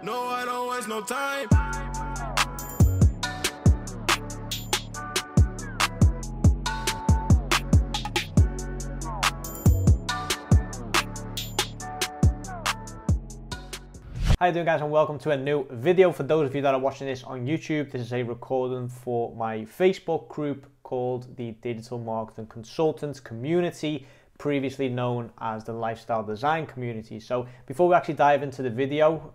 No, I don't waste no time. How you doing, guys, and welcome to a new video. For those of you that are watching this on YouTube, this is a recording for my Facebook group called the Digital Marketing Consultants Community, previously known as the Lifestyle Design Community. So before we actually dive into the video,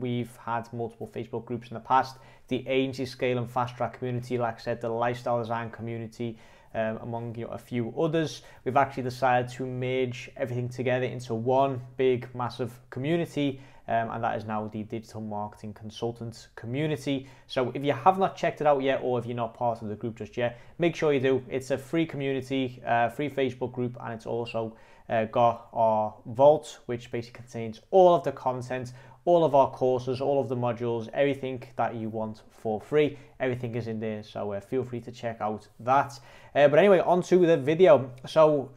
we've had multiple Facebook groups in the past, the Agency Scale and Fast Track Community, like I said, the Lifestyle Design Community, among a few others. We've actually decided to merge everything together into one big, massive community. And that is now the Digital Marketing Consultants Community. So if you have not checked it out yet, or if you're not part of the group just yet, make sure you do. It's a free community, free Facebook group, and it's also got our vault, which basically contains all of the content, all of our courses, all of the modules, everything that you want for free. Everything is in there, so feel free to check out that. But anyway, on to the video. So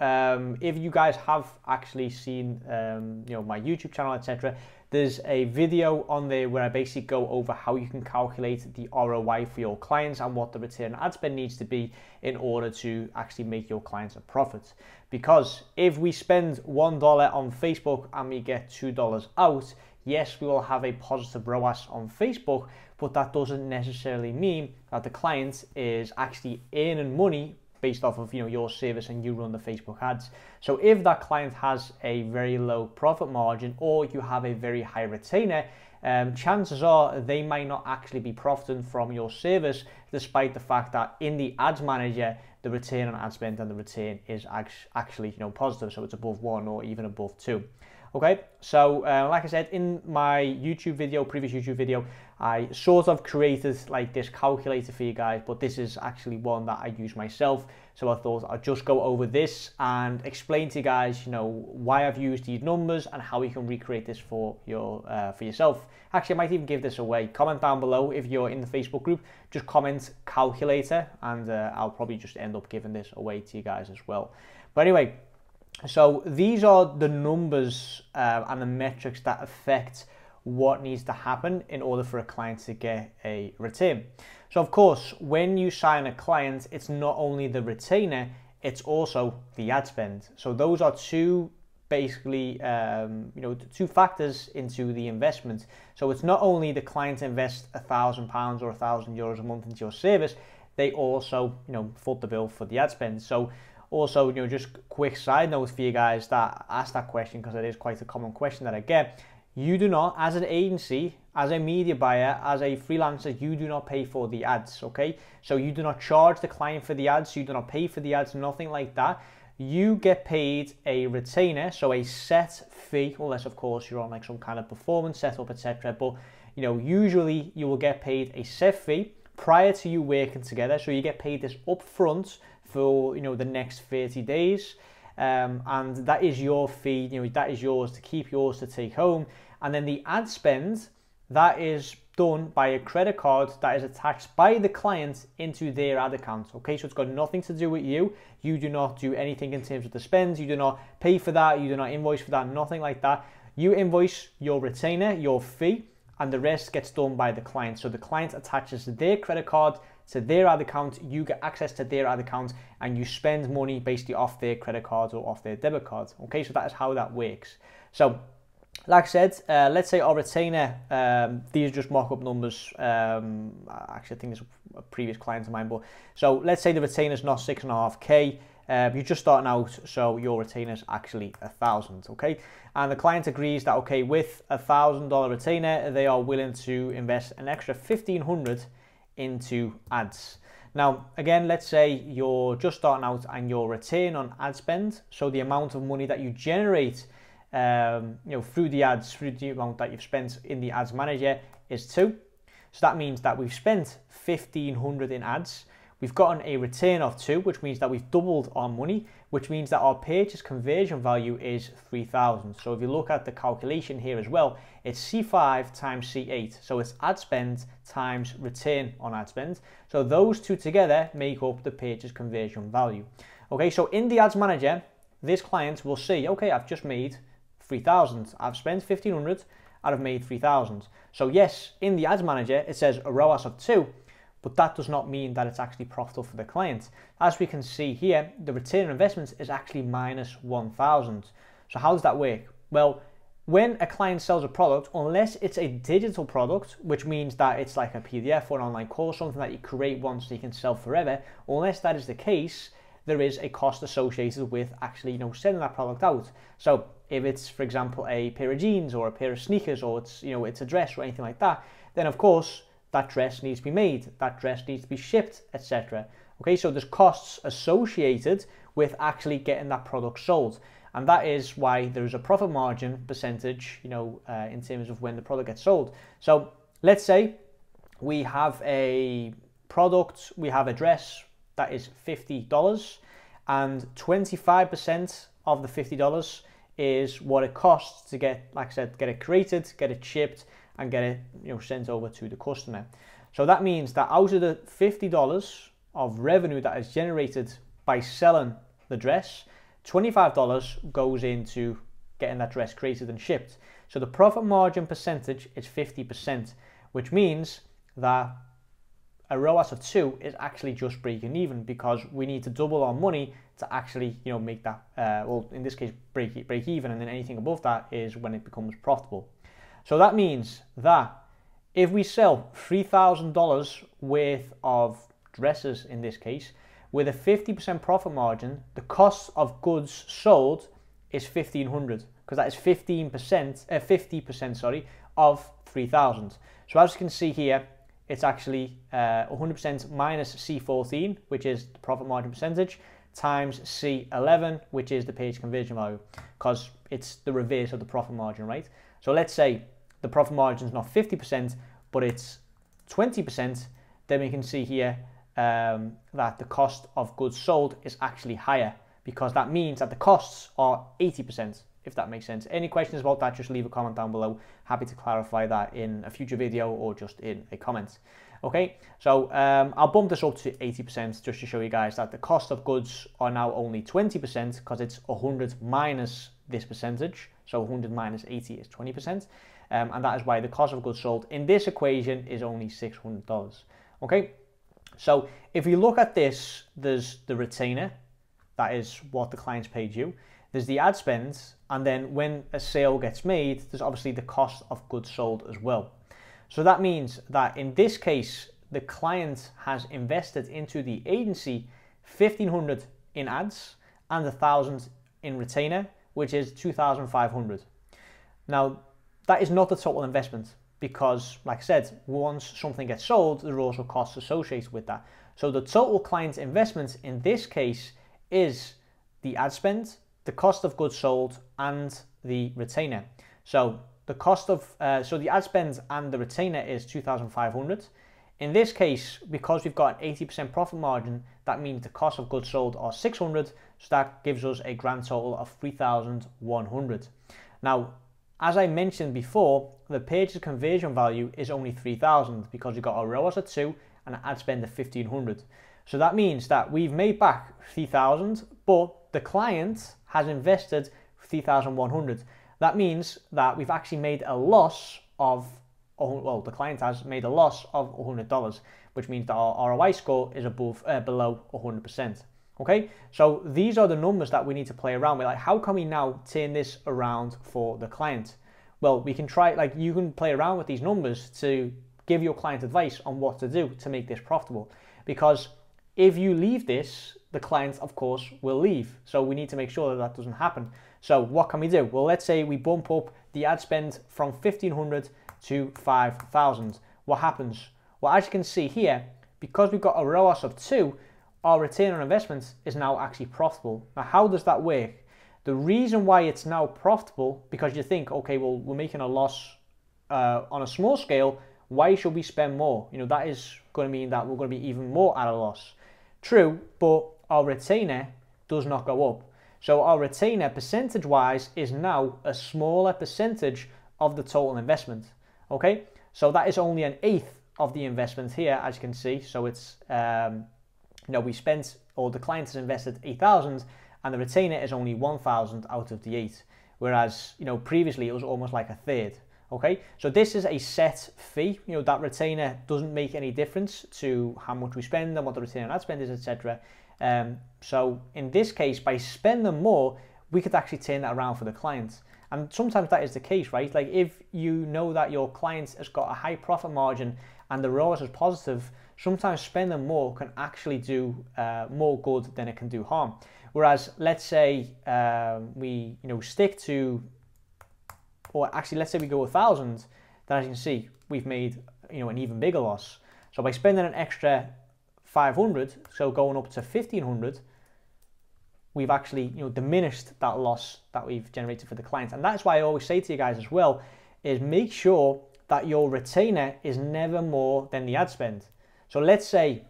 if you guys have actually seen my YouTube channel, etc., there's a video on there where I basically go over how you can calculate the ROI for your clients and what the return ad spend needs to be in order to actually make your clients a profit. Because if we spend $1 on Facebook and we get $2 out, yes, we will have a positive ROAS on Facebook, but that doesn't necessarily mean that the client is actually earning money based off of your service and you run the Facebook ads. So if that client has a very low profit margin, or you have a very high retainer, chances are they might not actually be profiting from your service, despite the fact that in the Ads Manager, the return on ad spend and the return is actually positive, so it's above 1 or even above 2. Okay, so like I said, in my YouTube video, previous YouTube video, I sort of created like this calculator for you guys, but this is actually one that I use myself. So I thought I'd just go over this and explain to you guys, why I've used these numbers and how you can recreate this for yourself. Actually, I might even give this away. Comment down below if you're in the Facebook group. Just comment calculator, and I'll probably just end up giving this away to you guys as well. But anyway. So these are the numbers and the metrics that affect what needs to happen in order for a client to get a return. So of course, when you sign a client, it's not only the retainer, it's also the ad spend. So those are two basically, two factors into the investment. So it's not only the client invests £1,000 or €1,000 a month into your service, they also, foot the bill for the ad spend. So also, just quick side note for you guys that ask that question, because it is quite a common question that I get. You do not, as an agency, as a media buyer, as a freelancer, you do not pay for the ads, okay? So you do not charge the client for the ads, you do not pay for the ads, nothing like that. You get paid a retainer, so a set fee, unless of course you're on like some kind of performance setup, etc. But usually you will get paid a set fee prior to you working together, so you get paid this upfront for the next 30 days, and that is your fee, that is yours to keep, yours to take home. And then the ad spend, that is done by a credit card that is attached by the client into their ad account. Okay, so it's got nothing to do with you. You do not do anything in terms of the spends, you do not pay for that, you do not invoice for that, nothing like that. You invoice your retainer, your fee, and the rest gets done by the client. So the client attaches their credit card to their ad account, you get access to their ad account, and you spend money basically off their credit cards or off their debit cards. Okay, so that is how that works. So like I said, let's say our retainer, these are just mock-up numbers. Actually, I think there's a previous client of mine, but so let's say the retainer is not 6.5K. You're just starting out, so your retainer is actually $1,000, okay? And the client agrees that, okay, with $1,000 retainer, they are willing to invest an extra $1,500 into ads. Now, again, let's say you're just starting out and your return on ad spend, so the amount of money that you generate, through the ads, through the amount that you've spent in the Ads Manager, is 2. So that means that we've spent $1,500 in ads. We've gotten a return of 2, which means that we've doubled our money, which means that our purchase conversion value is 3,000. So if you look at the calculation here as well, it's C5 times C8. So it's ad spend times return on ad spend. So those two together make up the purchase conversion value. Okay, so in the Ads Manager, this client will see, okay, I've just made 3,000. I've spent 1,500. I'd have made 3,000. So yes, in the Ads Manager, it says a ROAS of 2, but that does not mean that it's actually profitable for the client. As we can see here, the return on investment is actually minus 1,000. So how does that work? Well, when a client sells a product, unless it's a digital product, which means that it's like a PDF or an online course, something that you create once so you can sell forever, unless that is the case, there is a cost associated with actually, you know, sending that product out. So if it's, for example, a pair of jeans or a pair of sneakers, or it's, you know, it's a dress or anything like that, then of course that dress needs to be made, that dress needs to be shipped, etc. Okay, so there's costs associated with actually getting that product sold. And that is why there is a profit margin percentage, you know, in terms of when the product gets sold. So let's say we have a product, we have a dress that is $50, and 25% of the $50 is what it costs to get, like I said, get it created, get it shipped, and get it, you know, sent over to the customer. So that means that out of the $50 of revenue that is generated by selling the dress, $25 goes into getting that dress created and shipped. So the profit margin percentage is 50%, which means that a ROAS of 2 is actually just breaking even, because we need to double our money to actually, you know, make that, well, in this case, break even, and then anything above that is when it becomes profitable. So that means that if we sell $3,000 worth of dresses in this case, with a 50% profit margin, the cost of goods sold is $1,500, because that is 50%, sorry, of 3,000. So as you can see here, it's actually 100% minus C14, which is the profit margin percentage, times C11, which is the page conversion value, because it's the reverse of the profit margin, right? So let's say the profit margin is not 50%, but it's 20%, then we can see here that the cost of goods sold is actually higher, because that means that the costs are 80%, if that makes sense. Any questions about that, just leave a comment down below. Happy to clarify that in a future video or just in a comment. Okay, so I'll bump this up to 80% just to show you guys that the cost of goods are now only 20%, because it's 100 minus this percentage. So 100 minus 80 is 20%. And that is why the cost of goods sold in this equation is only $600. Okay. So if you look at this, there's the retainer, that is what the clients paid you, there's the ad spend, and then when a sale gets made, there's obviously the cost of goods sold as well. So that means that in this case, the client has invested into the agency $1,500 in ads and $1,000 in retainer, which is $2,500. Now, that is not the total investment, because, like I said, once something gets sold, there are also costs associated with that. So the total client investment in this case is the ad spend, the cost of goods sold, and the retainer. So the cost of the ad spend and the retainer is $2,500. In this case, because we've got an 80% profit margin, that means the cost of goods sold are $600. So that gives us a grand total of $3,100. Now, as I mentioned before, the purchase conversion value is only 3,000, because we've got a ROAS of 2 and an ad spend of 1,500. So that means that we've made back 3,000, but the client has invested 3,100. That means that we've actually made a loss of, well, the client has made a loss of $100, which means that our ROI score is below 100%. Okay, so these are the numbers that we need to play around with. Like, how can we now turn this around for the client? Well, we can try, like, you can play around with these numbers to give your client advice on what to do to make this profitable. Because if you leave this, the client, of course, will leave. So we need to make sure that that doesn't happen. So what can we do? Well, let's say we bump up the ad spend from 1,500 to 5,000. What happens? Well, as you can see here, because we've got a ROAS of 2, our return on investment is now actually profitable. Now, how does that work? The reason why it's now profitable, because you think, okay, well, we're making a loss on a small scale, why should we spend more? You know, that is going to mean that we're going to be even more at a loss. True, but our retainer does not go up. So our retainer percentage-wise is now a smaller percentage of the total investment. Okay, so that is only 1/8 of the investment here, as you can see. So it's... you know, we spent, or the client has invested 8,000, and the retainer is only 1,000 out of the 8. Whereas, you know, previously it was almost like a third. Okay, so this is a set fee. You know, that retainer doesn't make any difference to how much we spend and what the return on ad spend is, etc. So in this case, by spending more, we could actually turn that around for the client. And sometimes that is the case, right? Like if you know that your client has got a high profit margin and the ROAS is positive, sometimes spending more can actually do more good than it can do harm. Whereas let's say we stick to, or actually let's say we go 1,000, then as you can see, we've made an even bigger loss. So by spending an extra 500, so going up to 1,500, we've actually diminished that loss that we've generated for the client. And that's why I always say to you guys as well, is make sure that your retainer is never more than the ad spend. So let's say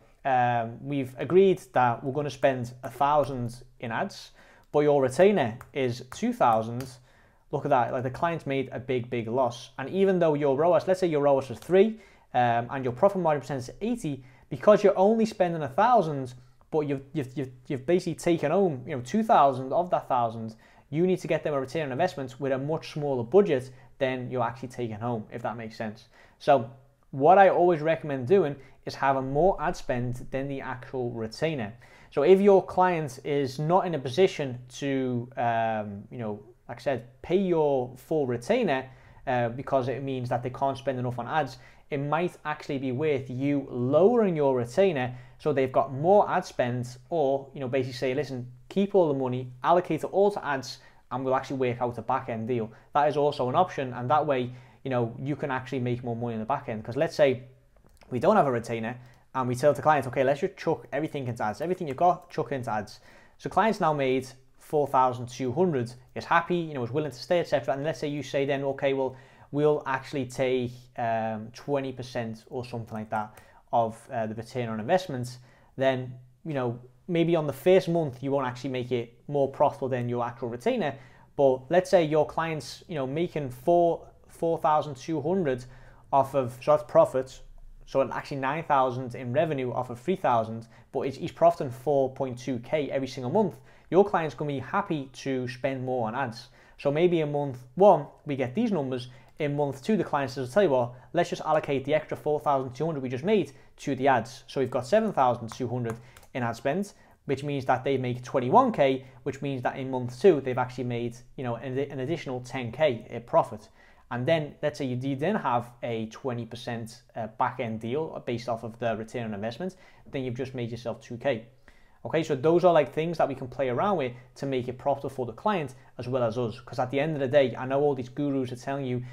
we've agreed that we're going to spend 1,000 in ads, but your retainer is 2,000. Look at that, like the client's made a big loss. And even though your ROAS, let's say your ROAS is 3 and your profit margin percentage is 80, because you're only spending 1,000, but you've basically taken home 2,000 of that 1,000, you need to get them a return on investment with a much smaller budget than you're actually taking home, if that makes sense. So what I always recommend doing is having more ad spend than the actual retainer. So if your client is not in a position to, like I said, pay your full retainer because it means that they can't spend enough on ads, it might actually be worth you lowering your retainer so they've got more ad spend, or basically say, listen, keep all the money, allocate it all to ads, and we'll actually work out a back-end deal. That is also an option, and that way you can actually make more money in the back-end. Because let's say we don't have a retainer and we tell the client, okay, let's just chuck everything into ads, everything you've got, chuck into ads. So clients now made 4,200, is happy, is willing to stay, etc. And let's say you say then, okay, well, we'll actually take 20% or something like that of the return on investment. Then maybe on the first month you won't actually make it more profitable than your actual retainer, but let's say your client's making 4,200 off of, so that's profits, so actually 9,000 in revenue off of 3,000, but he's profiting 4.2k every single month. Your client's going to be happy to spend more on ads. So maybe in month one we get these numbers. In month two, the client says, I'll tell you what, let's just allocate the extra 4,200 we just made to the ads. So we've got 7,200 in ad spend, which means that they make 21k, which means that in month two, they've actually made an additional 10k in profit. And then let's say you then have a 20% back-end deal based off of the return on investment, then you've just made yourself 2k. Okay, so those are like things that we can play around with to make it profitable for the client as well as us. Because at the end of the day, I know all these gurus are telling you,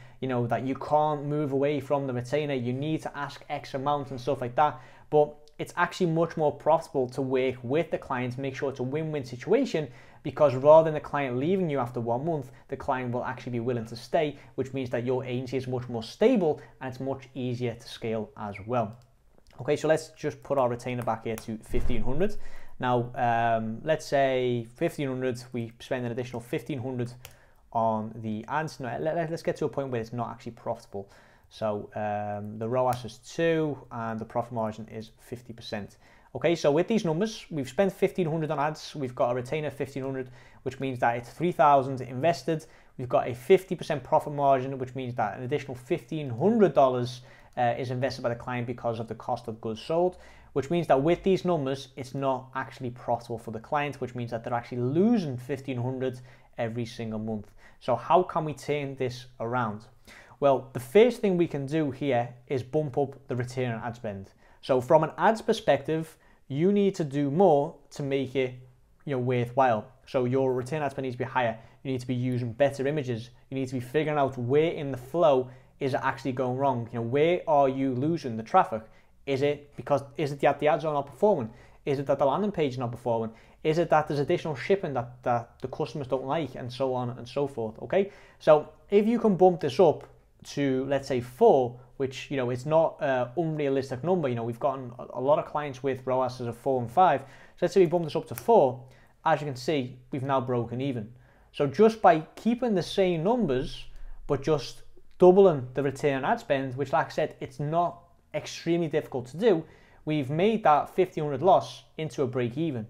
that you can't move away from the retainer, you need to ask X amount and stuff like that. But it's actually much more profitable to work with the client, make sure it's a win-win situation, because rather than the client leaving you after 1 month, the client will actually be willing to stay, which means that your agency is much more stable and it's much easier to scale as well. Okay, so let's just put our retainer back here to 1,500. Now, let's say 1,500, we spend an additional 1,500 on the ads. Now, let's get to a point where it's not actually profitable. So the ROAS is 2 and the profit margin is 50%. Okay, so with these numbers, we've spent 1,500 on ads. We've got a retainer of 1,500, which means that it's 3,000 invested. We've got a 50% profit margin, which means that an additional $1,500 is invested by the client because of the cost of goods sold, which means that with these numbers, it's not actually profitable for the client, which means that they're actually losing 1,500 every single month. So how can we turn this around? Well, the first thing we can do here is bump up the return on ad spend. So from an ads perspective, you need to do more to make it worthwhile. So your return on ad spend needs to be higher. You need to be using better images. You need to be figuring out where in the flow is it actually going wrong. Where are you losing the traffic? Is it that the ads are not performing? Is it that the landing page is not performing? Is it that there's additional shipping that the customers don't like, and so on and so forth? Okay, so if you can bump this up to, let's say, 4, which it's not an unrealistic number. We've gotten a lot of clients with ROAS of 4 and 5. So let's say we bump this up to 4. As you can see, we've now broken even. So just by keeping the same numbers, but just doubling the return on ad spend, which, like I said, it's not extremely difficult to do, we've made that 1,500 loss into a break even.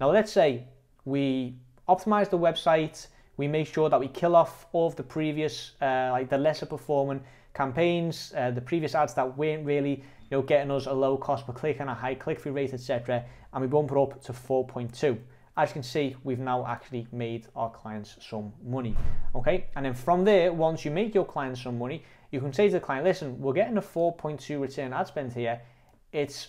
Now let's say we optimize the website, we make sure that we kill off all of the previous, like the lesser performing campaigns, the previous ads that weren't really, you know, getting us a low cost per click and a high click-through rate, etc. And we bump it up to 4.2. As you can see, we've now actually made our clients some money, okay? And then from there, once you make your clients some money, you can say to the client, listen, we're getting a 4.2 return ad spend here. It's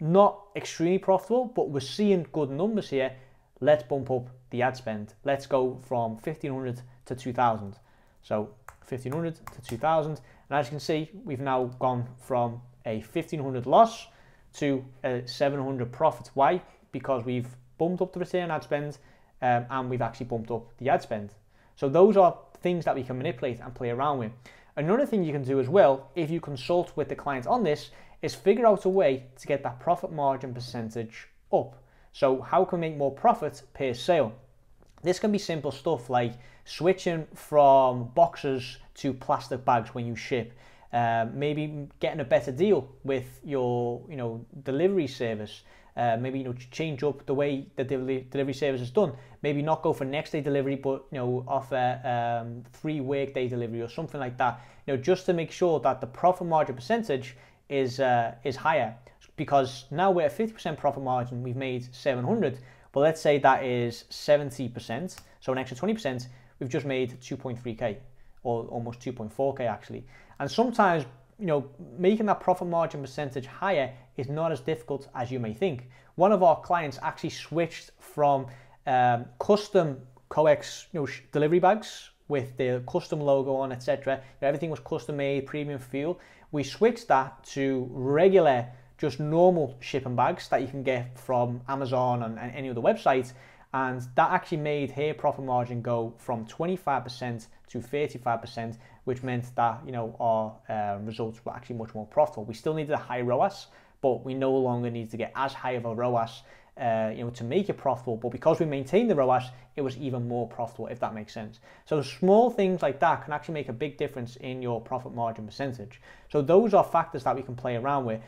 not extremely profitable, but we're seeing good numbers here. Let's bump up the ad spend. Let's go from 1,500 to 2,000. So 1,500 to 2,000. And as you can see, we've now gone from a 1,500 loss to a 700 profit. Why? Because we've bumped up the return ad spend, and we've actually bumped up the ad spend. So those are things that we can manipulate and play around with. Another thing you can do as well, if you consult with the client on this, is figure out a way to get that profit margin percentage up. So how can we make more profit per sale? This can be simple stuff like switching from boxes to plastic bags when you ship. Maybe getting a better deal with your, you know, delivery service. Maybe, you know, change up the way the delivery service is done. Maybe not go for next day delivery, but, you know, offer 3 workday delivery or something like that. You know, just to make sure that the profit margin percentage is higher, because now we're at 50% profit margin. We've made 700, but let's say that is 70%, so an extra 20%. We've just made 2.3k, or almost 2.4k actually. And sometimes, you know, making that profit margin percentage higher is not as difficult as you may think. One of our clients actually switched from custom coex, you know, delivery bags with the custom logo on, etc. You know, everything was custom made, premium feel. We switched that to regular, just normal shipping bags that you can get from Amazon and any other website. And that actually made her profit margin go from 25% to 35%, which meant that, you know, our results were actually much more profitable. We still needed a high ROAS, but we no longer needed to get as high of a ROAS, you know, to make it profitable. But because we maintained the ROAS, it was even more profitable, if that makes sense. So small things like that can actually make a big difference in your profit margin percentage. So those are factors that we can play around with: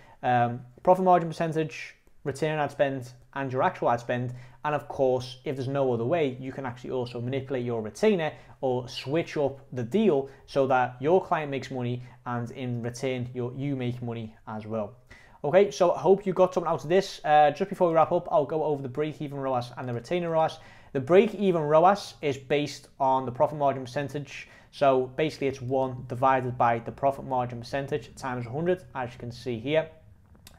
profit margin percentage, return ad spend, and your actual ad spend. And of course, if there's no other way, you can actually also manipulate your retainer or switch up the deal so that your client makes money, and in return, you make money as well. Okay, so I hope you got something out of this. Just before we wrap up, I'll go over the break-even ROAS and the retainer ROAS. The break-even ROAS is based on the profit margin percentage. So basically, it's 1 divided by the profit margin percentage times 100, as you can see here.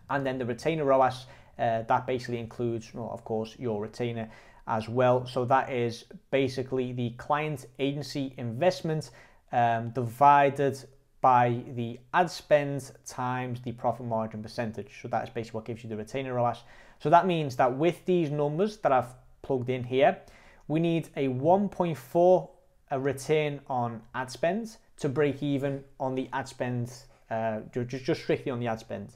And then the retainer ROAS, that basically includes, well, of course, your retainer as well. So that is basically the client agency investment divided by the ad spend times the profit margin percentage. So that is basically what gives you the retainer ROAS. So that means that with these numbers that I've plugged in here, we need a 1.4 return on ad spend to break even on the ad spend, just strictly on the ad spend.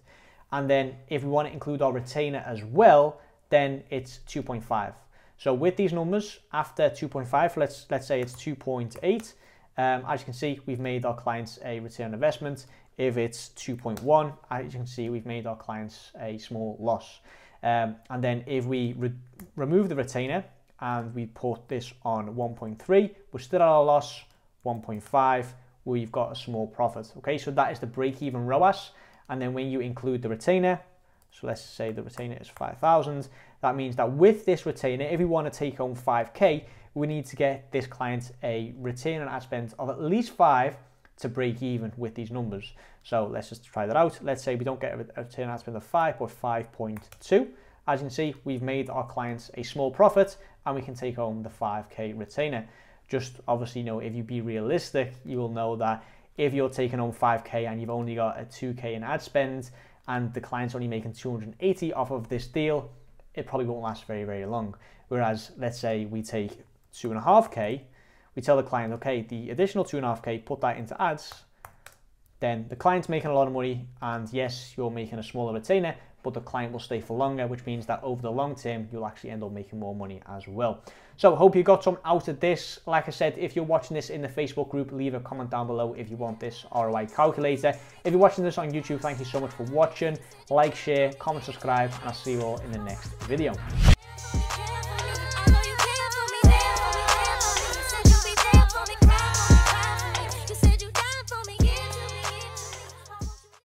And then if we want to include our retainer as well, then it's 2.5. So with these numbers, after 2.5, let's say it's 2.8. As you can see, we've made our clients a return on investment. If it's 2.1, as you can see, we've made our clients a small loss. And then if we remove the retainer and we put this on 1.3, we're still at our loss. 1.5, we've got a small profit. Okay, so that is the break-even ROAS. And then when you include the retainer, so let's say the retainer is 5,000, that means that with this retainer, if we want to take home 5k, we need to get this client a return on ad spend of at least 5 to break even with these numbers. So let's just try that out. Let's say we don't get a return on ad spend of 5, but 5.2. As you can see, we've made our clients a small profit, and we can take home the 5k retainer. Just obviously, you know, if you be realistic, you will know that if you're taking on 5k and you've only got a 2k in ad spend, and the client's only making 280 off of this deal, it probably won't last very, very long. Whereas, let's say we take 2.5k, we tell the client, okay, the additional 2.5k, put that into ads, then the client's making a lot of money, and yes, you're making a smaller retainer, but the client will stay for longer, which means that over the long term, you'll actually end up making more money as well. So hope you got some out of this. Like I said, if you're watching this in the Facebook group, leave a comment down below if you want this ROI calculator. If you're watching this on YouTube, thank you so much for watching. Like, share, comment, subscribe, and I'll see you all in the next video.